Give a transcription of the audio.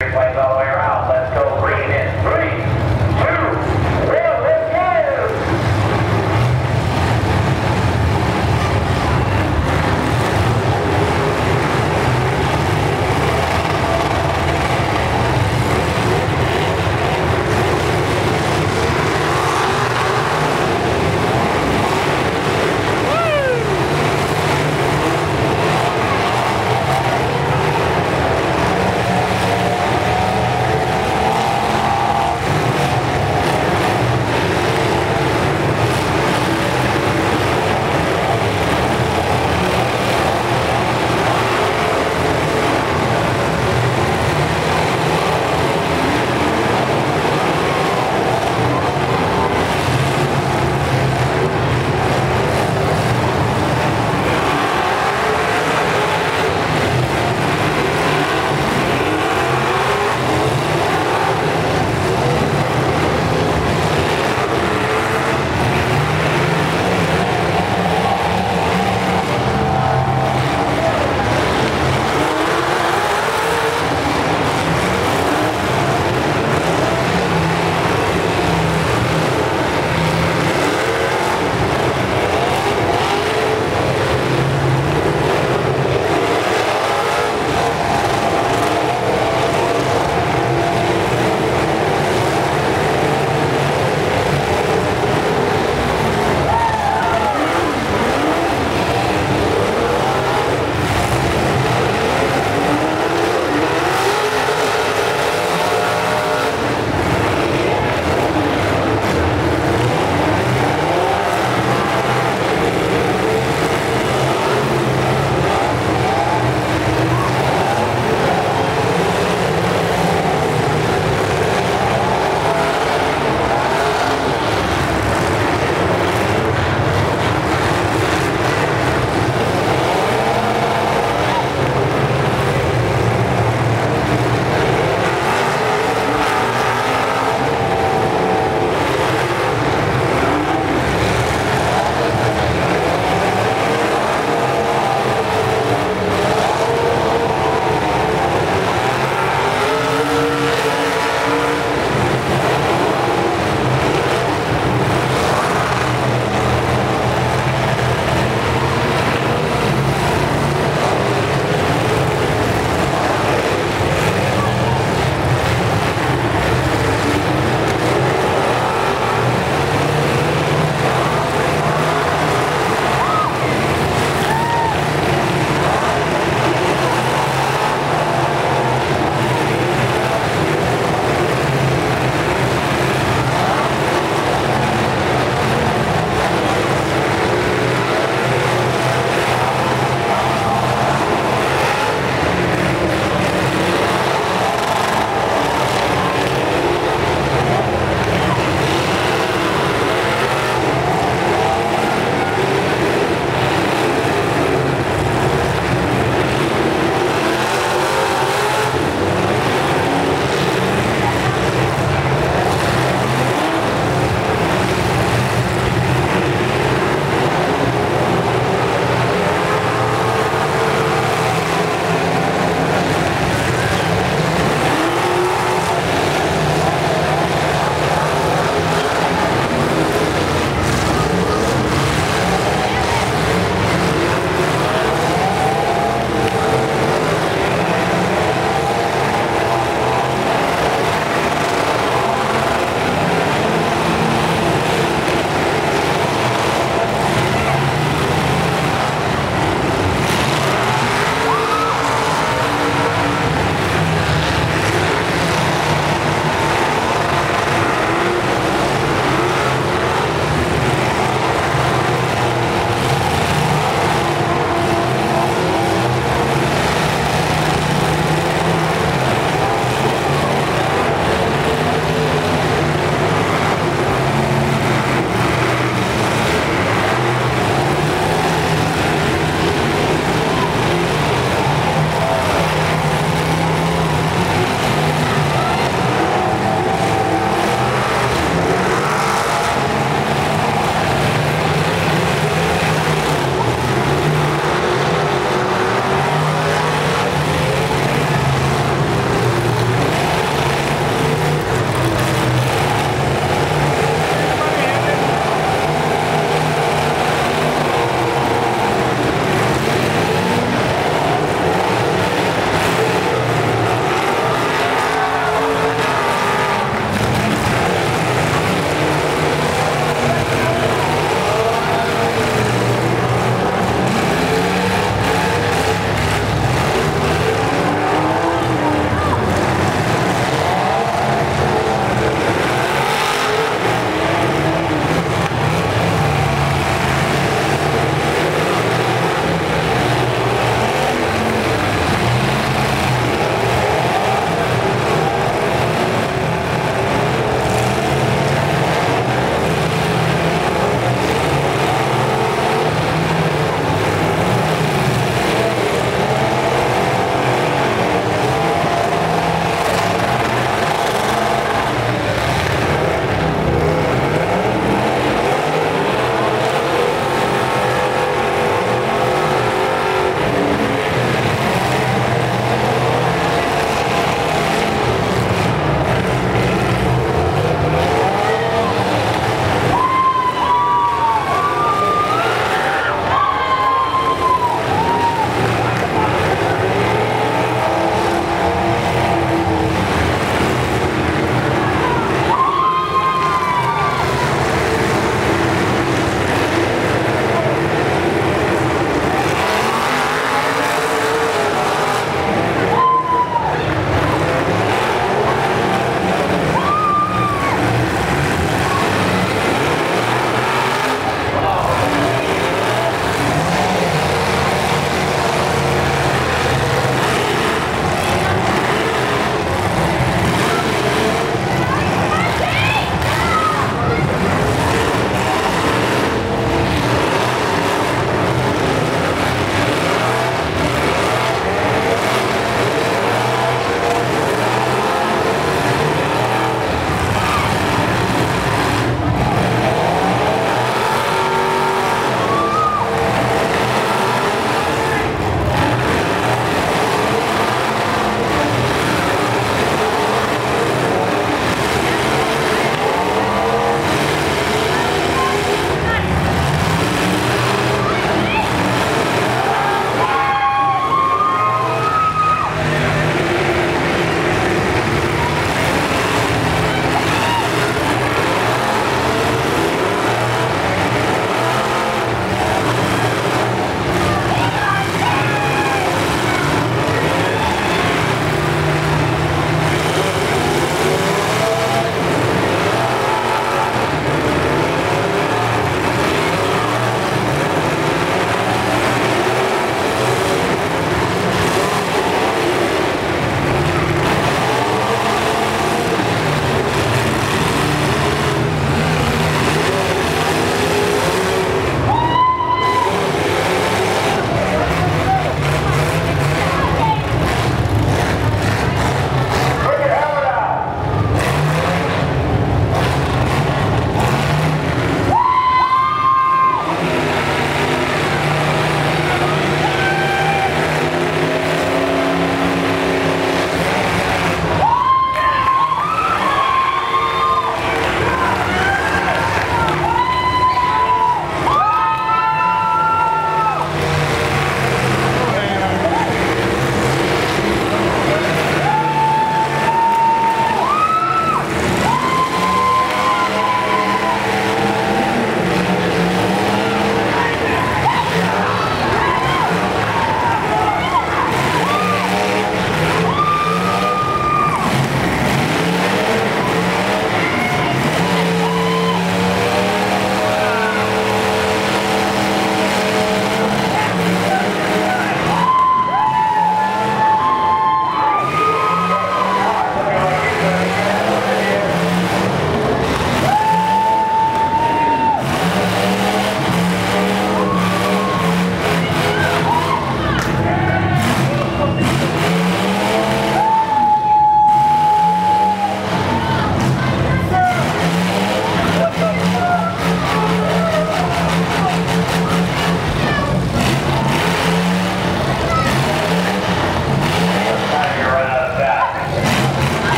White's all the way around. Let's go green in.